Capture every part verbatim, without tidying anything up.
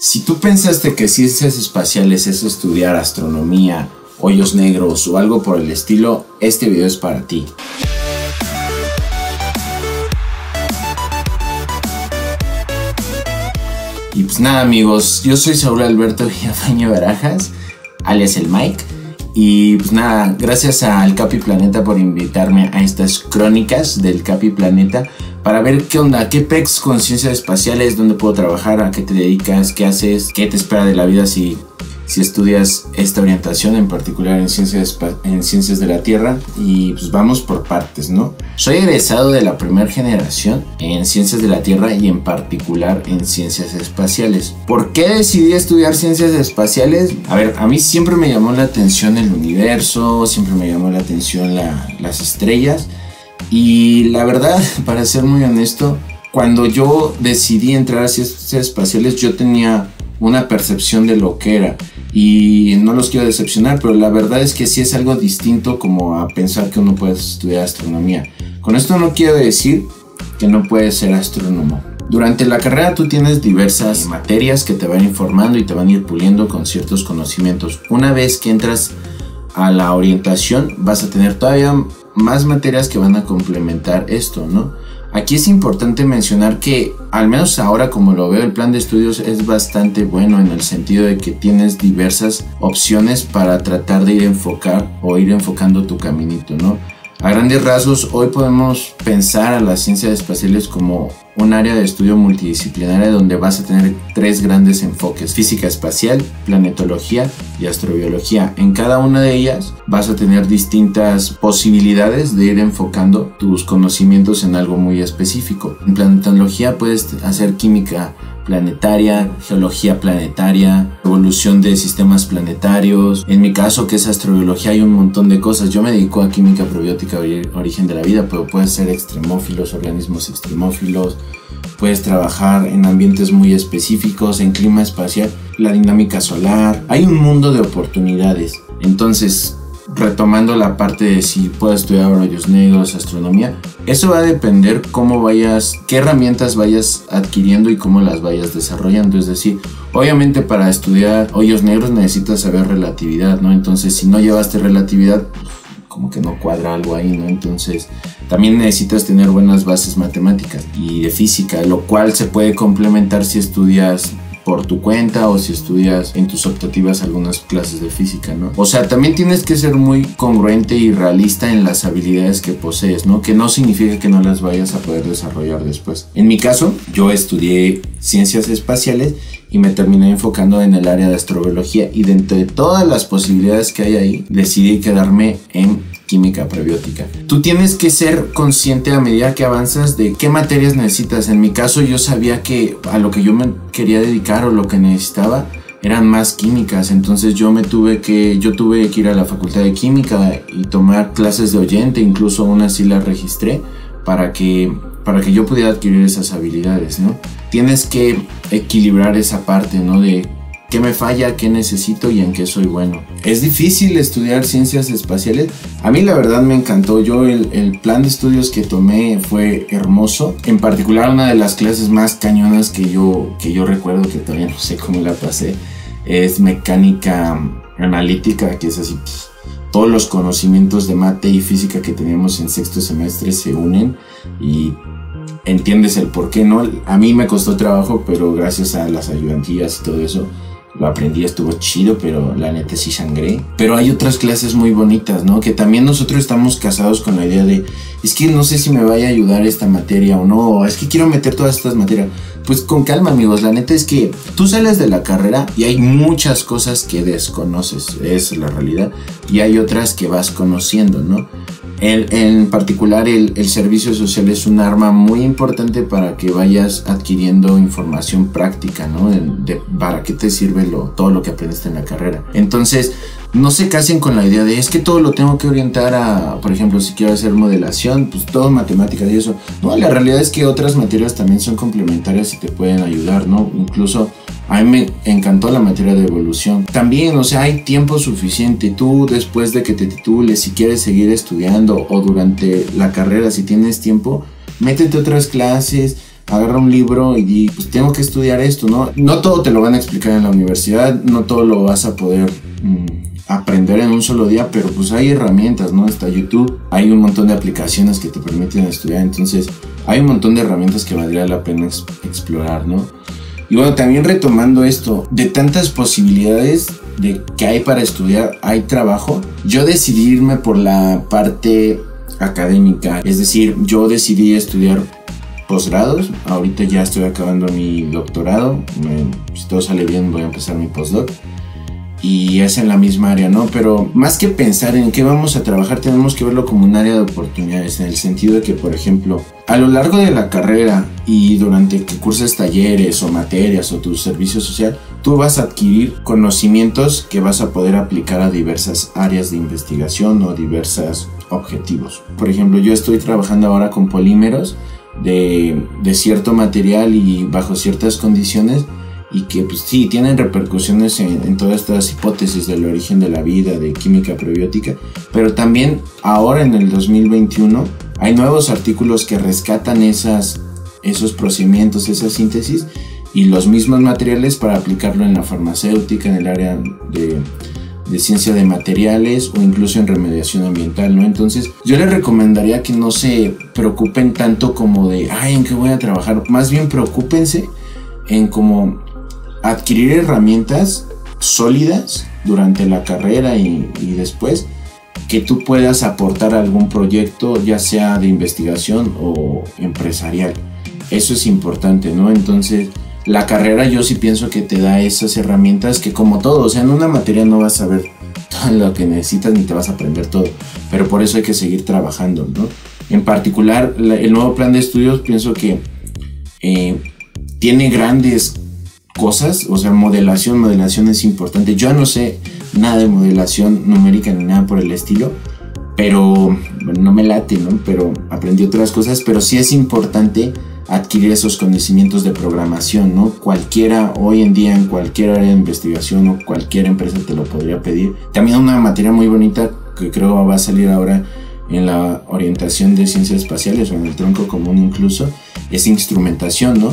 Si tú pensaste que ciencias espaciales es estudiar astronomía, hoyos negros o algo por el estilo, este video es para ti. Y pues nada amigos, yo soy Saúl Alberto Villadaño Barajas, alias el Mike. Y pues nada, gracias al Capi Planeta por invitarme a estas crónicas del Capi Planeta para ver qué onda, qué pex con ciencias espaciales, dónde puedo trabajar, a qué te dedicas, qué haces, qué te espera de la vida si, si estudias esta orientación, en particular en ciencias, en ciencias de la Tierra. Y pues vamos por partes, ¿no? Soy egresado de la primera generación en ciencias de la Tierra y en particular en ciencias espaciales. ¿Por qué decidí estudiar ciencias espaciales? A ver, a mí siempre me llamó la atención el universo, siempre me llamó la atención la, las estrellas. Y la verdad, para ser muy honesto, cuando yo decidí entrar a ciencias espaciales, yo tenía una percepción de lo que era. Y no los quiero decepcionar, pero la verdad es que sí es algo distinto como a pensar que uno puede estudiar astronomía. Con esto no quiero decir que no puedes ser astrónomo. Durante la carrera tú tienes diversas materias que te van informando y te van a ir puliendo con ciertos conocimientos. Una vez que entras a la orientación, vas a tener todavía más materias que van a complementar esto, ¿no? Aquí es importante mencionar que, al menos ahora como lo veo, el plan de estudios es bastante bueno en el sentido de que tienes diversas opciones para tratar de ir a enfocar o ir enfocando tu caminito, ¿no? A grandes rasgos, hoy podemos pensar a las ciencias espaciales como un área de estudio multidisciplinaria donde vas a tener tres grandes enfoques: física espacial, planetología y astrobiología. En cada una de ellas vas a tener distintas posibilidades de ir enfocando tus conocimientos en algo muy específico. En planetología puedes hacer química planetaria, geología planetaria, evolución de sistemas planetarios. En mi caso, que es astrobiología, hay un montón de cosas. Yo me dedico a química probiótica, origen de la vida, pero puedes ser extremófilos, organismos extremófilos, puedes trabajar en ambientes muy específicos, en clima espacial, la dinámica solar. Hay un mundo de oportunidades. Entonces, retomando la parte de si puedo estudiar hoyos negros, astronomía, eso va a depender cómo vayas, qué herramientas vayas adquiriendo y cómo las vayas desarrollando. Es decir, obviamente para estudiar hoyos negros necesitas saber relatividad, ¿no? Entonces, si no llevaste relatividad, pues, como que no cuadra algo ahí, ¿no? Entonces, también necesitas tener buenas bases matemáticas y de física, lo cual se puede complementar si estudias por tu cuenta o si estudias en tus optativas algunas clases de física, ¿no? O sea, también tienes que ser muy congruente y realista en las habilidades que posees, ¿no? Que no significa que no las vayas a poder desarrollar después. En mi caso, yo estudié ciencias espaciales y me terminé enfocando en el área de astrobiología, y dentro de todas las posibilidades que hay ahí, decidí quedarme en química prebiótica. Tú tienes que ser consciente a medida que avanzas de qué materias necesitas. En mi caso, yo sabía que a lo que yo me quería dedicar o lo que necesitaba eran más químicas, entonces yo me tuve que yo tuve que ir a la facultad de química y tomar clases de oyente, incluso una sí la registré para que para que yo pudiera adquirir esas habilidades, ¿no? Tienes que equilibrar esa parte, ¿no? De qué me falla, qué necesito y en qué soy bueno. ¿Es difícil estudiar ciencias espaciales? A mí la verdad me encantó. Yo el, el plan de estudios que tomé fue hermoso. En particular, una de las clases más cañonas que yo, que yo recuerdo, que todavía no sé cómo la pasé, es mecánica analítica, que es así. Todos los conocimientos de mate y física que teníamos en sexto semestre se unen y entiendes el por qué, ¿no? A mí me costó trabajo, pero gracias a las ayudantías y todo eso lo aprendí, estuvo chido, pero la neta sí sangré. Pero hay otras clases muy bonitas, ¿no? Que también nosotros estamos casados con la idea de, es que no sé si me vaya a ayudar esta materia o no, es que quiero meter todas estas materias. Pues con calma, amigos, la neta es que tú sales de la carrera y hay muchas cosas que desconoces, es la realidad, y hay otras que vas conociendo, ¿no? El, en particular el, el servicio social es un arma muy importante para que vayas adquiriendo información práctica, ¿no? De, de, para qué te sirve lo, todo lo que aprendiste en la carrera. Entonces, no se casen con la idea de es que todo lo tengo que orientar a, por ejemplo, si quiero hacer modelación, pues todo matemáticas y eso. No, la realidad es que otras materias también son complementarias y te pueden ayudar, ¿no? Incluso a mí me encantó la materia de evolución. También, o sea, hay tiempo suficiente. Tú, después de que te titules, si quieres seguir estudiando o durante la carrera, si tienes tiempo, métete otras clases, agarra un libro y di, pues tengo que estudiar esto, ¿no? No todo te lo van a explicar en la universidad, no todo lo vas a poder mmm, aprender en un solo día, pero pues hay herramientas, ¿no? Está YouTube, hay un montón de aplicaciones que te permiten estudiar, entonces hay un montón de herramientas que valdría la pena explorar, ¿no? Y bueno, también retomando esto, de tantas posibilidades de que hay para estudiar, hay trabajo. Yo decidí irme por la parte académica, es decir, yo decidí estudiar posgrados. Ahorita ya estoy acabando mi doctorado, me, si todo sale bien voy a empezar mi postdoc y es en la misma área, ¿no? Pero más que pensar en qué vamos a trabajar, tenemos que verlo como un área de oportunidades, en el sentido de que, por ejemplo, a lo largo de la carrera y durante que curses talleres o materias o tu servicio social, tú vas a adquirir conocimientos que vas a poder aplicar a diversas áreas de investigación o diversos objetivos. Por ejemplo, yo estoy trabajando ahora con polímeros de, de cierto material y bajo ciertas condiciones, y que pues sí, tienen repercusiones en, en todas estas hipótesis del origen de la vida, de química prebiótica, pero también ahora en el dos mil veintiuno hay nuevos artículos que rescatan esas, esos procedimientos, esa síntesis y los mismos materiales para aplicarlo en la farmacéutica, en el área de, de ciencia de materiales o incluso en remediación ambiental, ¿no? Entonces yo les recomendaría que no se preocupen tanto como de, ay, ¿en qué voy a trabajar? Más bien preocúpense en como adquirir herramientas sólidas durante la carrera y, y después que tú puedas aportar a algún proyecto, ya sea de investigación o empresarial. Eso es importante, ¿no? Entonces, la carrera yo sí pienso que te da esas herramientas que, como todo, o sea, en una materia no vas a ver todo lo que necesitas ni te vas a aprender todo, pero por eso hay que seguir trabajando, ¿no? En particular, el nuevo plan de estudios pienso que eh, tiene grandes cosas, o sea, modelación, modelación es importante. Yo no sé nada de modelación numérica ni nada por el estilo, pero bueno, no me late, ¿no? Pero aprendí otras cosas, pero sí es importante adquirir esos conocimientos de programación, ¿no? Cualquiera, hoy en día, en cualquier área de investigación o cualquier empresa te lo podría pedir. También una materia muy bonita que creo va a salir ahora en la orientación de ciencias espaciales o en el tronco común incluso, es instrumentación, ¿no?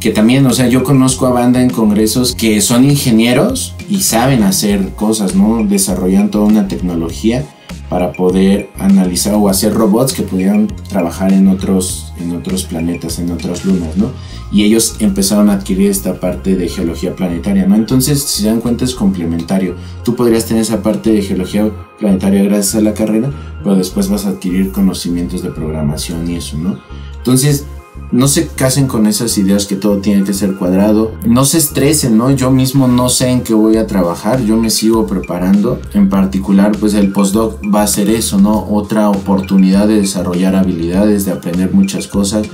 Que también, o sea, yo conozco a banda en congresos que son ingenieros y saben hacer cosas, ¿no? Desarrollan toda una tecnología para poder analizar o hacer robots que pudieran trabajar en otros, en otros planetas, en otras lunas, ¿no? Y ellos empezaron a adquirir esta parte de geología planetaria, ¿no? Entonces, si se dan cuenta, es complementario. Tú podrías tener esa parte de geología planetaria gracias a la carrera, pero después vas a adquirir conocimientos de programación y eso, ¿no? Entonces, no se casen con esas ideas que todo tiene que ser cuadrado. No se estresen, ¿no? Yo mismo no sé en qué voy a trabajar. Yo me sigo preparando. En particular, pues el postdoc va a ser eso, ¿no? Otra oportunidad de desarrollar habilidades, de aprender muchas cosas,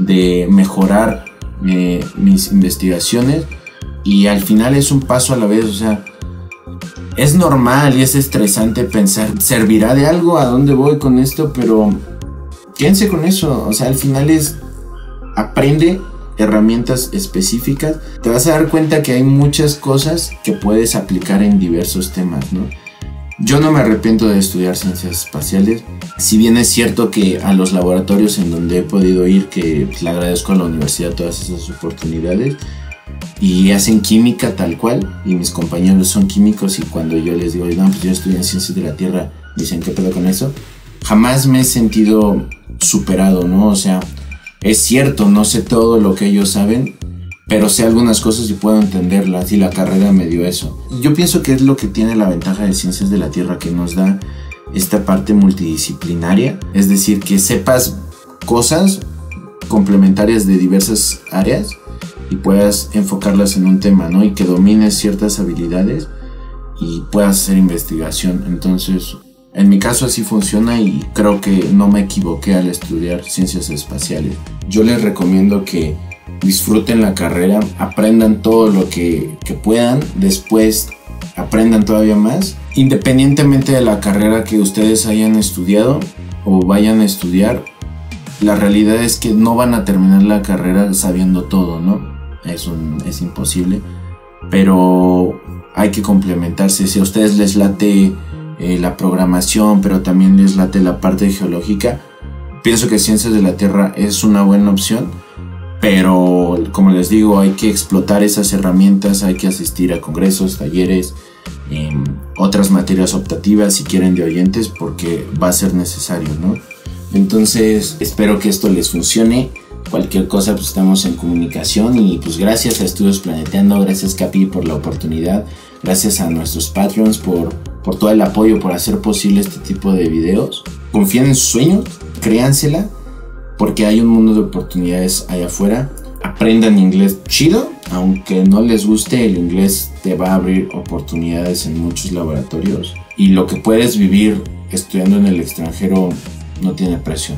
de mejorar eh, mis investigaciones. Y al final es un paso a la vez, o sea, es normal y es estresante pensar, ¿servirá de algo? ¿A dónde voy con esto? Pero quédense con eso, o sea, al final es... Aprende herramientas específicas, te vas a dar cuenta que hay muchas cosas que puedes aplicar en diversos temas, ¿no? Yo no me arrepiento de estudiar ciencias espaciales, si bien es cierto que a los laboratorios en donde he podido ir, que pues, le agradezco a la universidad todas esas oportunidades, y hacen química tal cual, y mis compañeros son químicos, y cuando yo les digo, no, pues yo estudié en ciencias de la Tierra, dicen, ¿qué pedo con eso? Jamás me he sentido superado, ¿no? O sea, es cierto, no sé todo lo que ellos saben, pero sé algunas cosas y puedo entenderlas y la carrera me dio eso. Yo pienso que es lo que tiene la ventaja de Ciencias de la Tierra, que nos da esta parte multidisciplinaria, es decir, que sepas cosas complementarias de diversas áreas y puedas enfocarlas en un tema, ¿no? Y que domines ciertas habilidades y puedas hacer investigación. Entonces, en mi caso así funciona y creo que no me equivoqué al estudiar ciencias espaciales. Yo les recomiendo que disfruten la carrera, aprendan todo lo que, que puedan, después aprendan todavía más. Independientemente de la carrera que ustedes hayan estudiado o vayan a estudiar, la realidad es que no van a terminar la carrera sabiendo todo, ¿no? Eso es imposible, pero hay que complementarse. Si a ustedes les late Eh, la programación, pero también les late la parte geológica, pienso que Ciencias de la Tierra es una buena opción, Pero, como les digo, hay que explotar esas herramientas, hay que asistir a congresos, talleres, eh, otras materias optativas si quieren de oyentes, porque va a ser necesario, ¿no? Entonces, espero que esto les funcione. Cualquier cosa, pues estamos en comunicación. Y pues gracias a Estudios Planeteando, gracias Capi por la oportunidad, gracias a nuestros Patreons por, por todo el apoyo, por hacer posible este tipo de videos. Confíen en sus sueños, créansela, porque hay un mundo de oportunidades allá afuera. Aprendan inglés chido, aunque no les guste, el inglés te va a abrir oportunidades en muchos laboratorios. Y lo que puedes vivir estudiando en el extranjero no tiene precio.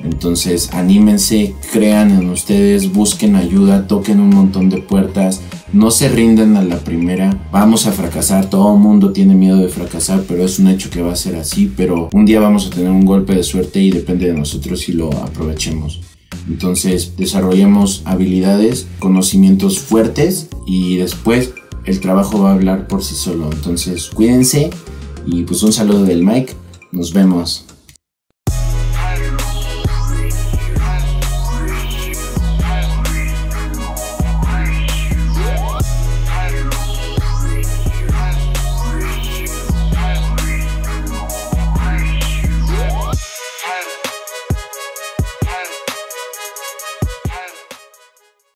Entonces, anímense, crean en ustedes, busquen ayuda, toquen un montón de puertas, no se rindan a la primera. Vamos a fracasar, todo el mundo tiene miedo de fracasar, pero es un hecho que va a ser así, pero un día vamos a tener un golpe de suerte y depende de nosotros si lo aprovechemos. Entonces, desarrollemos habilidades, conocimientos fuertes y después el trabajo va a hablar por sí solo. Entonces, cuídense y pues un saludo del Mike, nos vemos.